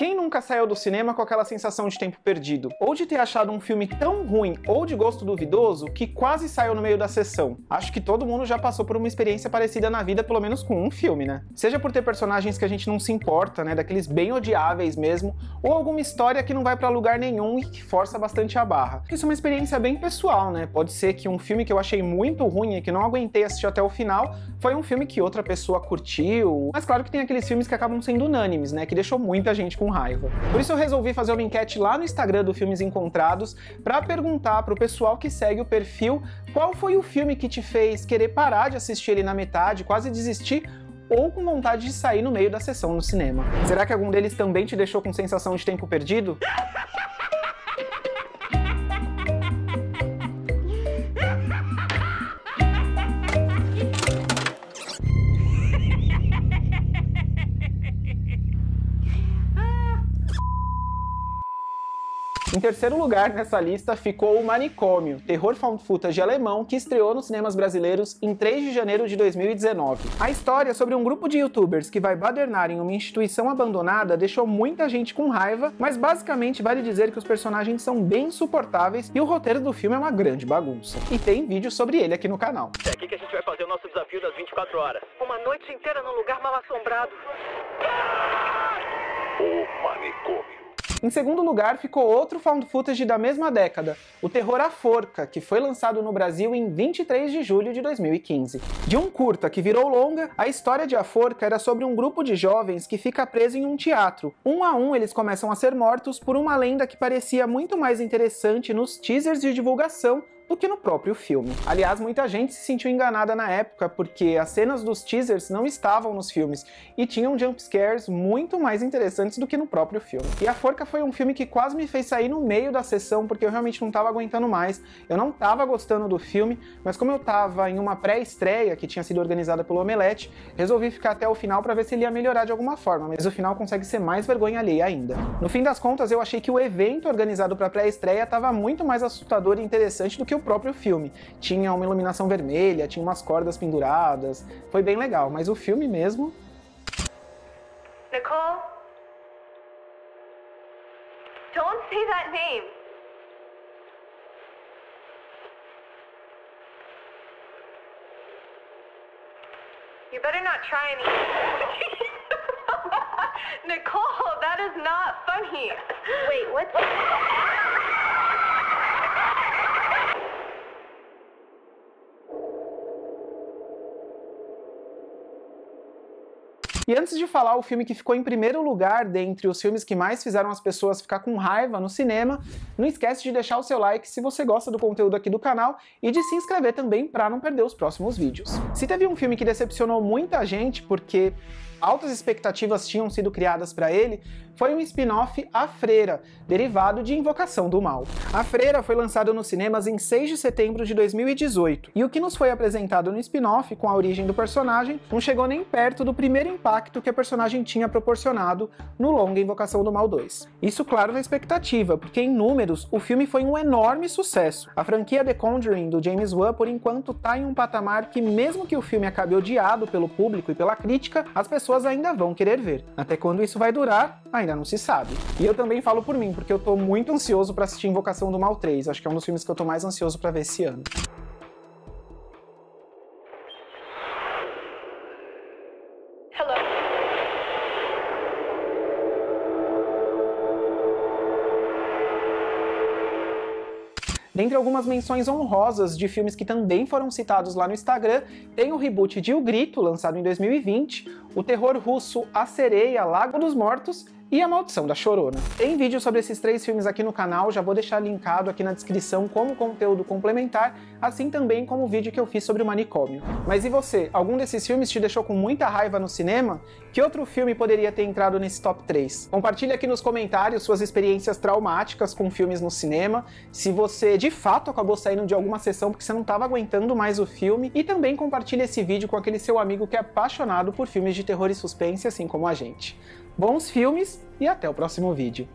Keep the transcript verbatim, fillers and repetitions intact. Quem nunca saiu do cinema com aquela sensação de tempo perdido? Ou de ter achado um filme tão ruim ou de gosto duvidoso que quase saiu no meio da sessão? Acho que todo mundo já passou por uma experiência parecida na vida, pelo menos com um filme, né? Seja por ter personagens que a gente não se importa, né, daqueles bem odiáveis mesmo, ou alguma história que não vai pra lugar nenhum e que força bastante a barra. Isso é uma experiência bem pessoal, né? Pode ser que um filme que eu achei muito ruim e que não aguentei assistir até o final foi um filme que outra pessoa curtiu, mas claro que tem aqueles filmes que acabam sendo unânimes, né, que deixou muita gente com raiva. Por isso eu resolvi fazer uma enquete lá no Instagram do Filmes Encontrados pra perguntar pro pessoal que segue o perfil qual foi o filme que te fez querer parar de assistir ele na metade, quase desistir, ou com vontade de sair no meio da sessão no cinema. Será que algum deles também te deixou com sensação de tempo perdido? Em terceiro lugar nessa lista ficou O Manicômio, terror found footage alemão que estreou nos cinemas brasileiros em três de janeiro de dois mil e dezenove. A história sobre um grupo de youtubers que vai badernar em uma instituição abandonada deixou muita gente com raiva, mas basicamente vale dizer que os personagens são bem insuportáveis e o roteiro do filme é uma grande bagunça. E tem vídeo sobre ele aqui no canal. É aqui que a gente vai fazer o nosso desafio das vinte e quatro horas. Uma noite inteira num lugar mal assombrado. O Manicômio. Em segundo lugar ficou outro found footage da mesma década, o terror A Forca, que foi lançado no Brasil em vinte e três de julho de dois mil e quinze. De um curta que virou longa, a história de A Forca era sobre um grupo de jovens que fica preso em um teatro. Um a um eles começam a ser mortos por uma lenda que parecia muito mais interessante nos teasers de divulgação do que no próprio filme. Aliás, muita gente se sentiu enganada na época, porque as cenas dos teasers não estavam nos filmes e tinham jumpscares muito mais interessantes do que no próprio filme. E A Forca foi um filme que quase me fez sair no meio da sessão, porque eu realmente não tava aguentando mais, eu não tava gostando do filme, mas como eu tava em uma pré-estreia que tinha sido organizada pelo Omelete, resolvi ficar até o final para ver se ele ia melhorar de alguma forma, mas o final consegue ser mais vergonha alheia ainda. No fim das contas, eu achei que o evento organizado pra pré-estreia tava muito mais assustador e interessante do que o o próprio filme. Tinha uma iluminação vermelha, tinha umas cordas penduradas, foi bem legal, mas o filme mesmo... Nicole? Don't say that name. You better not try anything. Nicole, that is not funny. Wait, what? E antes de falar o filme que ficou em primeiro lugar dentre os filmes que mais fizeram as pessoas ficar com raiva no cinema, não esquece de deixar o seu like se você gosta do conteúdo aqui do canal e de se inscrever também para não perder os próximos vídeos. Se teve um filme que decepcionou muita gente porque altas expectativas tinham sido criadas para ele, foi um spin-off A Freira, derivado de Invocação do Mal. A Freira foi lançado nos cinemas em seis de setembro de dois mil e dezoito, e o que nos foi apresentado no spin-off com a origem do personagem não chegou nem perto do primeiro impacto que a personagem tinha proporcionado no longa Invocação do Mal dois. Isso, claro, na expectativa, porque em números o filme foi um enorme sucesso. A franquia The Conjuring do James Wan, por enquanto, tá em um patamar que mesmo que o filme acabe odiado pelo público e pela crítica, as pessoas pessoas ainda vão querer ver. Até quando isso vai durar, ainda não se sabe. E eu também falo por mim, porque eu tô muito ansioso pra assistir Invocação do Mal três, acho que é um dos filmes que eu tô mais ansioso pra ver esse ano. Dentre algumas menções honrosas de filmes que também foram citados lá no Instagram, tem o reboot de O Grito, lançado em dois mil e vinte, o terror russo A Sereia, Lago dos Mortos e A Maldição da Chorona. Tem vídeo sobre esses três filmes aqui no canal, já vou deixar linkado aqui na descrição como conteúdo complementar, assim também como o vídeo que eu fiz sobre O Manicômio. Mas e você? Algum desses filmes te deixou com muita raiva no cinema? Que outro filme poderia ter entrado nesse top três? Compartilha aqui nos comentários suas experiências traumáticas com filmes no cinema, se você de fato acabou saindo de alguma sessão porque você não estava aguentando mais o filme, e também compartilha esse vídeo com aquele seu amigo que é apaixonado por filmes de terror e suspense assim como a gente. Bons filmes e até o próximo vídeo.